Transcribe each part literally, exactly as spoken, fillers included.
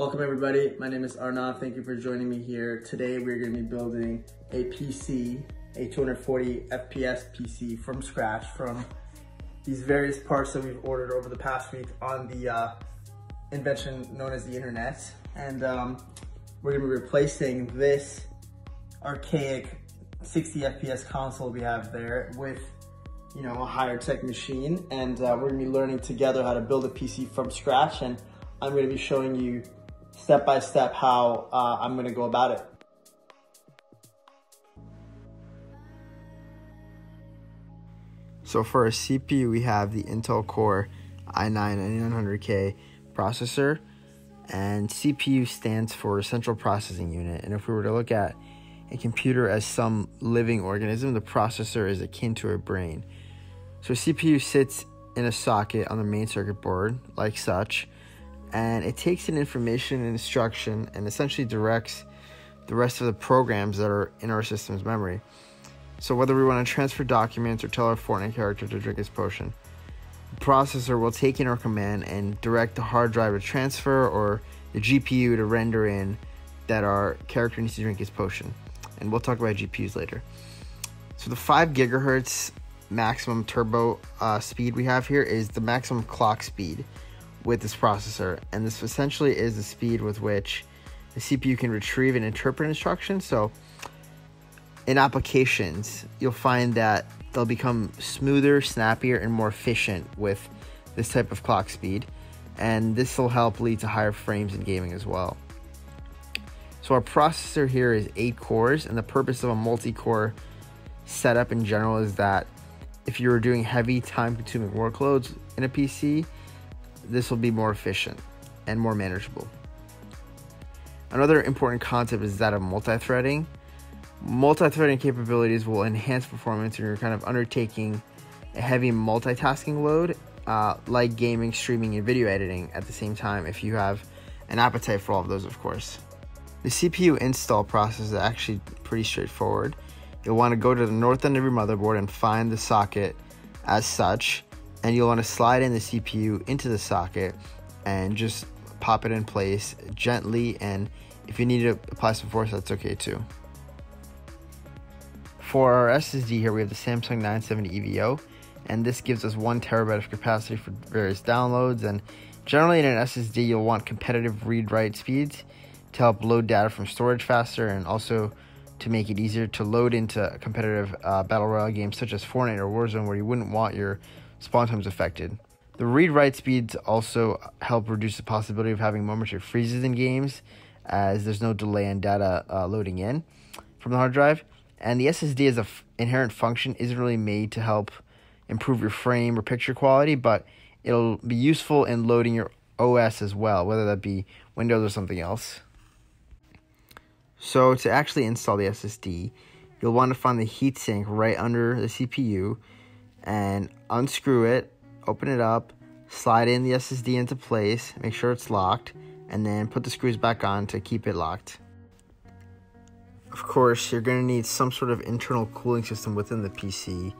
Welcome everybody, my name is Arnav, thank you for joining me here. Today we're going to be building a P C, a two hundred forty F P S P C from scratch from these various parts that we've ordered over the past week on the uh, invention known as the internet. And um, we're going to be replacing this archaic sixty F P S console we have there with, you know, a higher tech machine. And uh, we're going to be learning together how to build a P C from scratch, and I'm going to be showing you step by step how uh, I'm going to go about it. So for a C P U, we have the Intel Core i nine ninety-nine hundred K processor, and C P U stands for Central Processing Unit. And if we were to look at a computer as some living organism, the processor is akin to a brain. So a C P U sits in a socket on the main circuit board like such, and it takes in information and instruction and essentially directs the rest of the programs that are in our system's memory. So whether we want to transfer documents or tell our Fortnite character to drink his potion, the processor will take in our command and direct the hard drive to transfer, or the G P U to render in that our character needs to drink his potion. And we'll talk about G P Us later. So the five gigahertz maximum turbo uh, speed we have here is the maximum clock speed with this processor, and this essentially is the speed with which the C P U can retrieve and interpret instructions. So in applications, you'll find that they'll become smoother, snappier, and more efficient with this type of clock speed, and this will help lead to higher frames in gaming as well. So our processor here is eight cores, and the purpose of a multi-core setup in general is that if you were doing heavy time-consuming workloads in a P C, this will be more efficient and more manageable. Another important concept is that of multi-threading. Multi-threading capabilities will enhance performance when you're kind of undertaking a heavy multitasking load, uh, like gaming, streaming, and video editing at the same time, if you have an appetite for all of those, of course. The C P U install process is actually pretty straightforward. You'll want to go to the north end of your motherboard and find the socket as such, and you'll want to slide in the C P U into the socket and just pop it in place gently, and if you need to apply some force, that's okay too. For our S S D here, we have the Samsung nine seventy E V O, and this gives us one terabyte of capacity for various downloads, and generally in an S S D you'll want competitive read-write speeds to help load data from storage faster, and also to make it easier to load into competitive uh, battle royale games such as Fortnite or Warzone, where you wouldn't want your spawn times affected. The read-write speeds also help reduce the possibility of having momentary freezes in games, as there's no delay in data uh, loading in from the hard drive. And the S S D as an inherent function isn't really made to help improve your frame or picture quality, but it'll be useful in loading your O S as well, whether that be Windows or something else. So to actually install the S S D, you'll want to find the heatsink right under the C P U, and unscrew it, open it up, slide in the S S D into place, make sure it's locked, and then put the screws back on to keep it locked. Of course, you're going to need some sort of internal cooling system within the P C,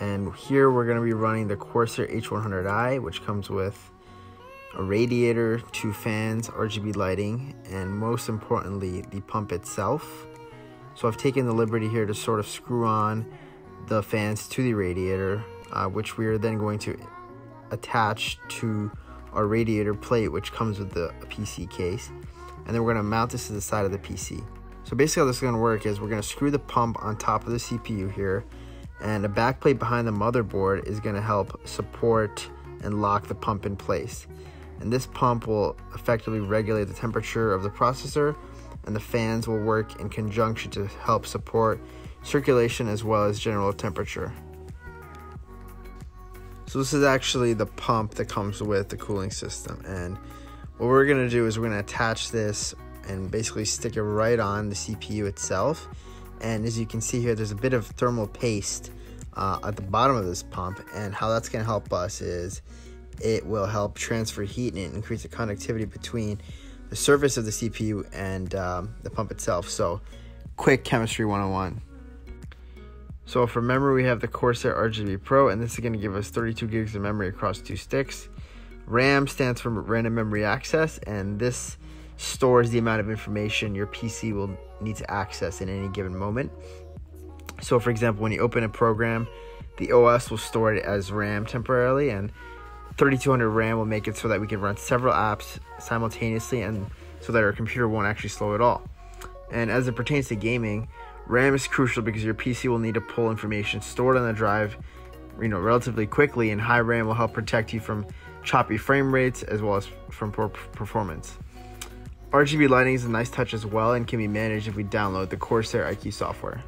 and here we're going to be running the Corsair H one hundred i, which comes with a radiator, two fans, R G B lighting, and most importantly, the pump itself. So I've taken the liberty here to sort of screw on the fans to the radiator, uh, which we are then going to attach to our radiator plate, which comes with the P C case, and then we're going to mount this to the side of the P C. So basically how this is going to work is we're going to screw the pump on top of the C P U here, and a back plate behind the motherboard is going to help support and lock the pump in place, and this pump will effectively regulate the temperature of the processor, and the fans will work in conjunction to help support circulation as well as general temperature. So this is actually the pump that comes with the cooling system, and what we're going to do is we're going to attach this and basically stick it right on the C P U itself. And as you can see here, there's a bit of thermal paste uh, at the bottom of this pump, and how that's going to help us is it will help transfer heat and increase the conductivity between the surface of the C P U and um, the pump itself. So quick chemistry one oh one. So for memory, we have the Corsair R G B Pro, and this is going to give us thirty-two gigs of memory across two sticks. RAM stands for random memory access, and this stores the amount of information your P C will need to access in any given moment. So for example, when you open a program, the O S will store it as RAM temporarily, and thirty-two hundred RAM will make it so that we can run several apps simultaneously, and so that our computer won't actually slow at all. And as it pertains to gaming, RAM is crucial because your P C will need to pull information stored on the drive, you know, relatively quickly, and high RAM will help protect you from choppy frame rates as well as from poor performance. R G B lighting is a nice touch as well and can be managed if we download the Corsair I Q software.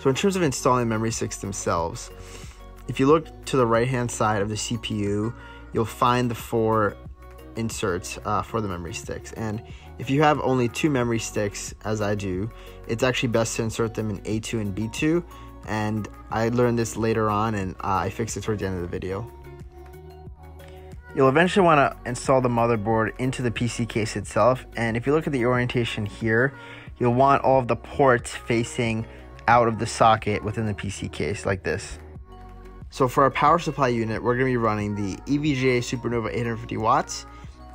So in terms of installing memory sticks themselves, if you look to the right hand side of the C P U, you'll find the four inserts uh, for the memory sticks. And if you have only two memory sticks, as I do, it's actually best to insert them in A two and B two. And I learned this later on, and uh, I fixed it towards the end of the video. You'll eventually want to install the motherboard into the P C case itself. And if you look at the orientation here, you'll want all of the ports facing out of the socket within the P C case like this. So for our power supply unit, we're going to be running the E V G A Supernova eight hundred fifty watts,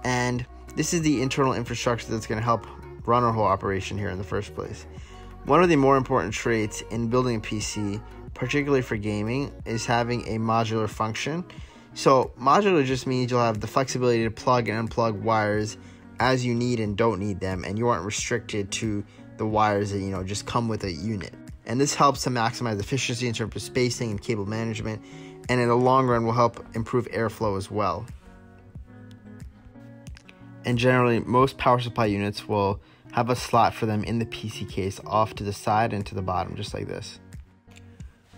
and this is the internal infrastructure that's going to help run our whole operation here in the first place. One of the more important traits in building a P C, particularly for gaming, is having a modular function. So modular just means you'll have the flexibility to plug and unplug wires as you need and don't need them, and you aren't restricted to the wires that, you know, just come with a unit. And this helps to maximize efficiency in terms of spacing and cable management, and in the long run will help improve airflow as well. And generally, most power supply units will have a slot for them in the P C case off to the side and to the bottom, just like this.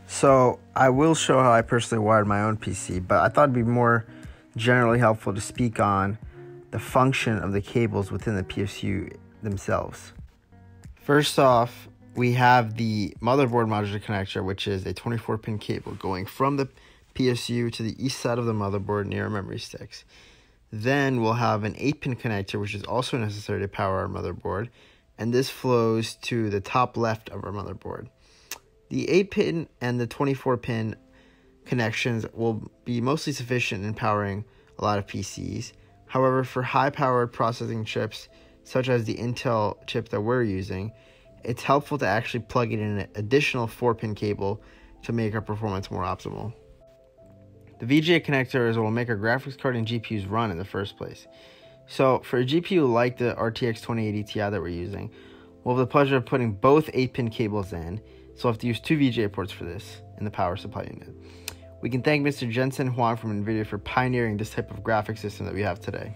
So I will show how I personally wired my own P C, but I thought it'd be more generally helpful to speak on the function of the cables within the P S U themselves. First off, we have the motherboard modular connector, which is a twenty-four pin cable going from the P S U to the east side of the motherboard near our memory sticks. Then we'll have an eight pin connector, which is also necessary to power our motherboard, and this flows to the top left of our motherboard. The eight pin and the twenty-four pin connections will be mostly sufficient in powering a lot of P Cs. However, for high-powered processing chips, such as the Intel chip that we're using, it's helpful to actually plug in an additional four pin cable to make our performance more optimal. The V G A connector is what will make our graphics card and G P Us run in the first place. So for a G P U like the R T X twenty eighty T I that we're using, we'll have the pleasure of putting both eight pin cables in, so we'll have to use two V G A ports for this in the power supply unit. We can thank Mister Jensen Huang from NVIDIA for pioneering this type of graphic system that we have today.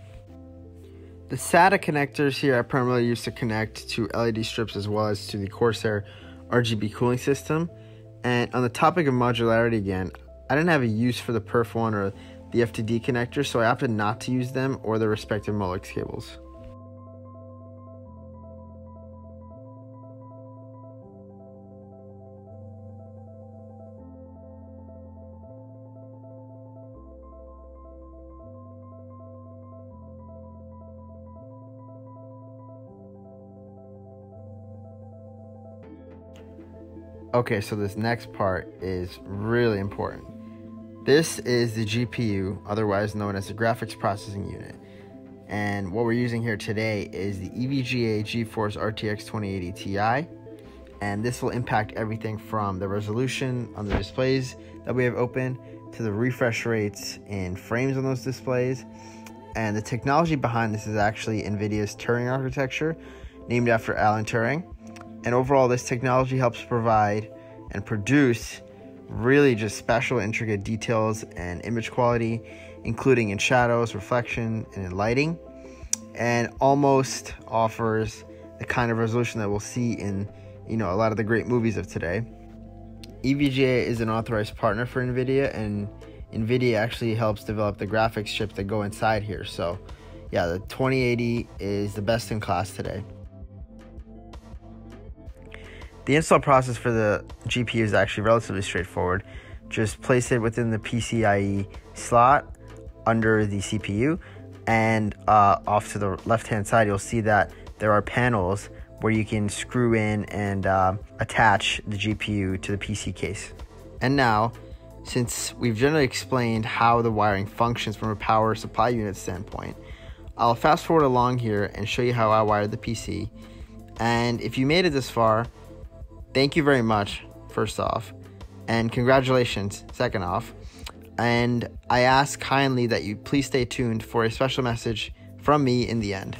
The SATA connectors here I primarily used to connect to L E D strips as well as to the Corsair R G B cooling system. And on the topic of modularity again, I didn't have a use for the perf one or the F T D connector, so I opted not to use them or their respective Molex cables. Okay, so this next part is really important. This is the G P U, otherwise known as the graphics processing unit. And what we're using here today is the E V G A GeForce R T X twenty eighty T I. And this will impact everything from the resolution on the displays that we have open to the refresh rates and frames on those displays. And the technology behind this is actually NVIDIA's Turing architecture, named after Alan Turing. And overall, this technology helps provide and produce really just special, intricate details and image quality, including in shadows, reflection, and in lighting, and almost offers the kind of resolution that we'll see in, you know, a lot of the great movies of today. E V G A is an authorized partner for NVIDIA, and NVIDIA actually helps develop the graphics chips that go inside here. So yeah, the twenty eighty is the best in class today. The install process for the G P U is actually relatively straightforward. Just place it within the P C I E slot under the C P U, and uh, off to the left-hand side, you'll see that there are panels where you can screw in and uh, attach the G P U to the P C case. And now, Since we've generally explained how the wiring functions from a power supply unit standpoint, I'll fast forward along here and show you how I wired the P C. And if you made it this far, thank you very much, first off, and congratulations, second off. And I ask kindly that you please stay tuned for a special message from me in the end.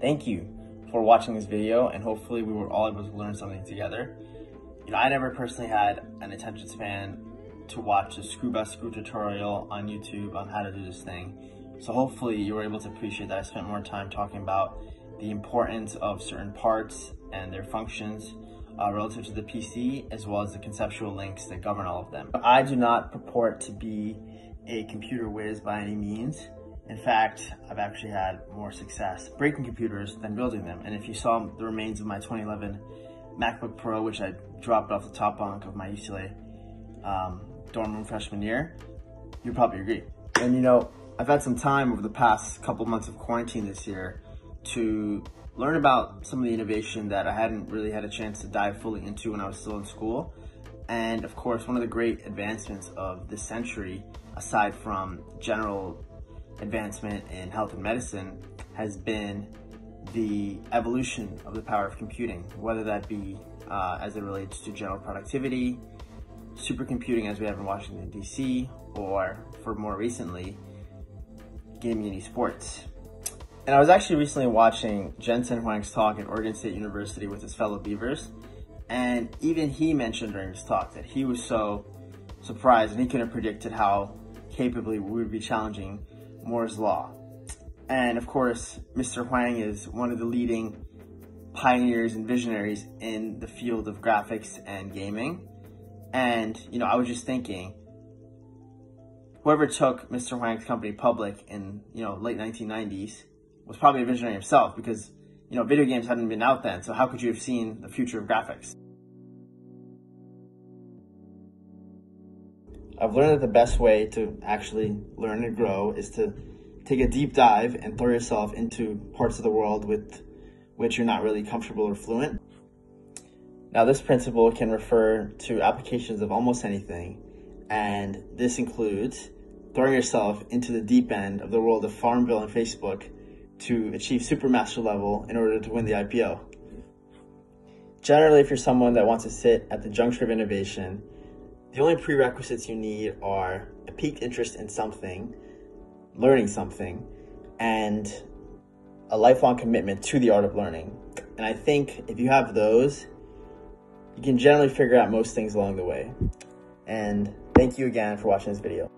Thank you for watching this video, and hopefully we were all able to learn something together. You know, I never personally had an attention span to watch a screw by screw tutorial on YouTube on how to do this thing. So hopefully you were able to appreciate that I spent more time talking about the importance of certain parts and their functions uh, relative to the P C, as well as the conceptual links that govern all of them. I do not purport to be a computer whiz by any means. In fact, I've actually had more success breaking computers than building them. And if you saw the remains of my twenty eleven MacBook Pro, which I dropped off the top bunk of my U C L A um, dorm room freshman year, you'd probably agree. And you know, I've had some time over the past couple months of quarantine this year to learn about some of the innovation that I hadn't really had a chance to dive fully into when I was still in school. And of course, one of the great advancements of this century, aside from general advancement in health and medicine, has been the evolution of the power of computing, whether that be uh, as it relates to general productivity, supercomputing as we have in Washington, D C, or for more recently, gaming and esports. And I was actually recently watching Jensen Huang's talk at Oregon State University with his fellow Beavers, and even he mentioned during his talk that he was so surprised and he couldn't have predicted how capably we would be challenging Moore's Law. And of course, Mister Huang is one of the leading pioneers and visionaries in the field of graphics and gaming. And, you know, I was just thinking, whoever took Mister Huang's company public in, you know, late nineteen nineties was probably a visionary himself, because, you know, video games hadn't been out then. So how could you have seen the future of graphics? I've learned that the best way to actually learn and grow is to take a deep dive and throw yourself into parts of the world with which you're not really comfortable or fluent. Now, this principle can refer to applications of almost anything, and this includes throwing yourself into the deep end of the world of Farmville and Facebook to achieve supermaster level in order to win the I P O. Generally, if you're someone that wants to sit at the juncture of innovation, the only prerequisites you need are a peaked interest in something, learning something, and a lifelong commitment to the art of learning. And I think if you have those, you can generally figure out most things along the way. And thank you again for watching this video.